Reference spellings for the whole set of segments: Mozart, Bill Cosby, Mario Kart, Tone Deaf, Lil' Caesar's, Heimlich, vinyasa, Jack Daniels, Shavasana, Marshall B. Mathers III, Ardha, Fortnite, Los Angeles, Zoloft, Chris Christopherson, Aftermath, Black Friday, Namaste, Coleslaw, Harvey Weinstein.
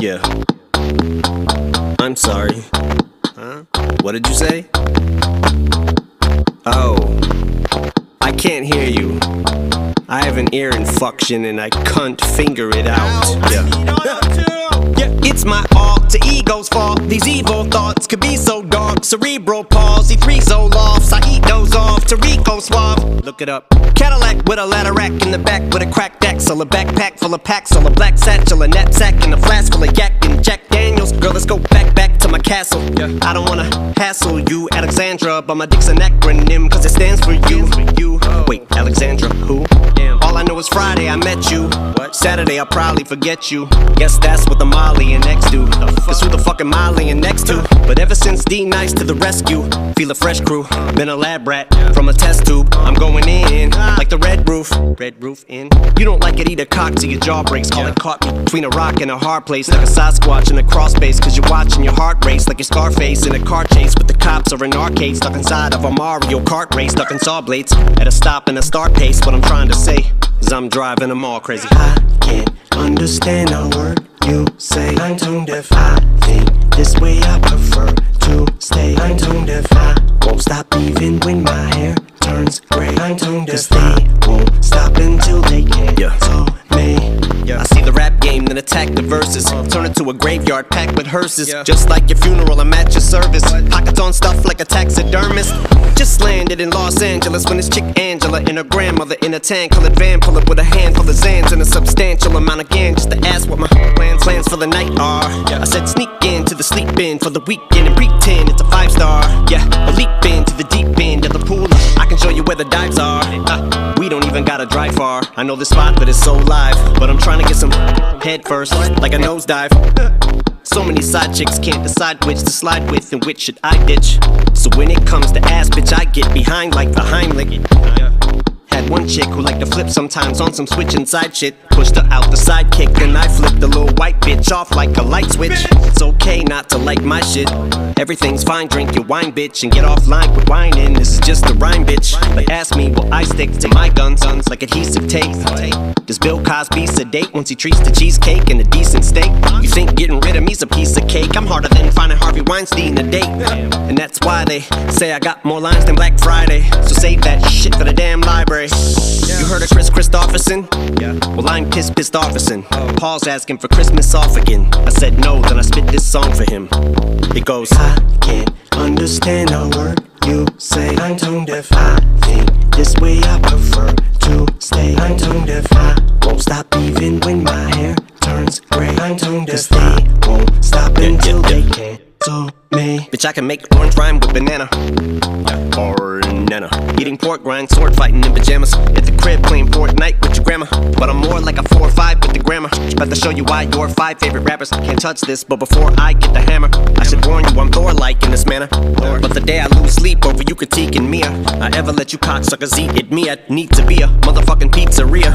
Yeah. I'm sorry. Huh? What did you say? Oh. I can't hear you. I have an ear inflection and I can't finger it out. Yeah. Yeah, it's my alter ego's fault. These evil thoughts could be so dark. Cerebral palsy, 3 Zolofts. I eat those off to Rico Suave. Look it up. Cadillac with a ladder rack in the back with a cracked axle, a backpack full of packs, on a black satchel, a knapsack, and a flask full of yak and Jack Daniels. Girl, let's go back to my castle. Yeah. I don't wanna hassle you, Alexandra, but my dick's an acronym, cause it stands for you. Oh. Wait, Alexandra, who? Damn. All I know is Friday, I met you. What? Saturday, I'll probably forget you. Guess that's what the Molly and X do. That's who the fucking Molly and X to. But ever since D Nice to the rescue, feel a fresh crew. Been a lab rat from a test tube. I'm going in like the Red Roof. Red Roof in. You don't like it, eat a cock till your jaw breaks. Call it caught between a rock and a hard place, like a Sasquatch in a cross space. Cause you're watching your heart race like your Scarface in a car chase with the cops, or an arcade stuck inside of a Mario Kart race, stuck in saw blades at a stop and a start pace. What I'm trying to say is I'm driving them all crazy. I can't understand a word you say. I'm tone deaf. I think this way I prefer to stay. I'm tone deaf. I won't stop even when my hair turns gray. I'm tone deaf. Cause they won't stop until they can't. So I see the rap game, then attack the verses. Turn it to a graveyard packed with hearses. Just like your funeral, I'm at your service. Pockets on stuff like a taxidermist. Just landed in Los Angeles when this chick Angela and her grandmother in a tan-colored van pull up with a handful of Zans and a substantial amount of gang, just to ask what my plans for the night are. I said sneak into the sleep bin for the weekend and pretend it's a 5-star. A leap into the deep end of the pool. I can show you where the dives are. We don't even gotta drive far. I know the spot, but it's so live. But I'm trying to get some head first, like a nosedive. So many side chicks, can't decide which to slide with and which should I ditch. So when it comes to ass, bitch, I get behind like the Heimlich. Had one chick who liked to flip sometimes on some switch and side shit. Pushed her out the sidekick, then I flipped the little white bitch off like a light switch. It's okay not to like my shit. Everything's fine, drink your wine, bitch, and get offline with whining. This is just a rhyme, bitch. But ask me, will I stick to my guns like adhesive tape? Does Bill Cosby sedate once he treats the cheesecake and a decent steak? You think getting rid of me's a piece of cake? I'm harder than finding Harvey Weinstein a date. And that's why they say I got more lines than Black Friday. So save that shit for the damn library. You heard of Chris Christopherson? Well, I'm pissed Offerson. Paul's asking for Christmas off again. I said no, then I spit this song for him. It goes, I can't understand a word you say. I'm tone deaf. I think this way I prefer to stay. I'm tone deaf. I won't stop even when my hair turns gray. I'm tone deaf. Cause they won't stop until they can't. So me. Bitch, I can make orange rhyme with banana. Or nana. Eating pork rind, sword fighting in pajamas. At the crib playing Fortnite with your grandma. But I'm more like a 4 or 5 with the grammar. About to show you why your 5 favorite rappers. I can't touch this, but before I get the hammer, I should warn you I'm Thor-like in this manner. But the day I lose sleep over you critiquing me, I ever let you cocksuckers eat at me. I need to be a motherfucking pizzeria.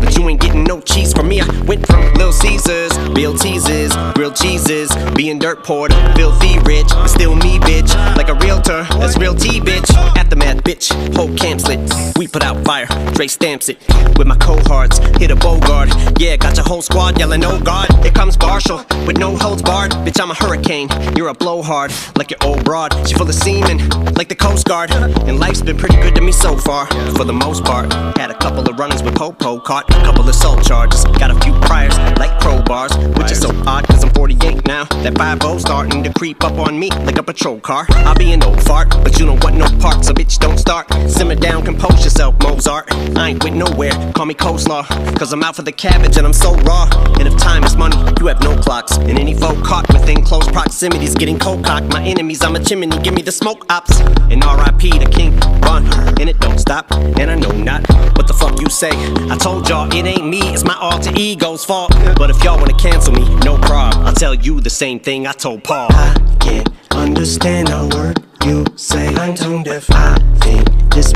But you ain't getting no cheese from me. I went from Lil' Caesar's, Bill Teases, grilled cheeses, being dirt poured, filthy rich, but still me, bitch. Like a realtor, that's real tea, bitch. Aftermath, bitch, whole camp slit. We put out fire, Dre stamps it. With my cohorts, hit a Bogart. Yeah, got your whole squad yelling, oh God. Here comes Marshall, with no holds barred. Bitch, I'm a hurricane, you're a blowhard. Like your old broad, she full of semen, like the Coast Guard. And life's been pretty good to me so far, for the most part. Had a couple of run-ins with Popo, caught a couple of assault charges. Got a few priors, like crowbars, which is so odd, cause I'm 48 now. That 5-0's starting to creep up on me like a patrol car. I'll be an old fart, but you don't want no part, so bitch don't start. Simmer down, compose yourself, Mozart. I ain't went nowhere, call me Coleslaw, cause I'm out for the cabbage and I'm so raw. And if time is money, you have no clocks. And any folk caught within close proximity's getting cold cocked. My enemies, I'm a chimney, give me the smoke ops. And R.I.P. the King, run, and it don't stop. And I know not, what the fuck you say? I told y'all it ain't me, it's my alter ego's fault. But if y'all wanna cancel me, no problem, I'll tell you the same thing I told Paul. I can't understand a word you say. I'm tone deaf. I think this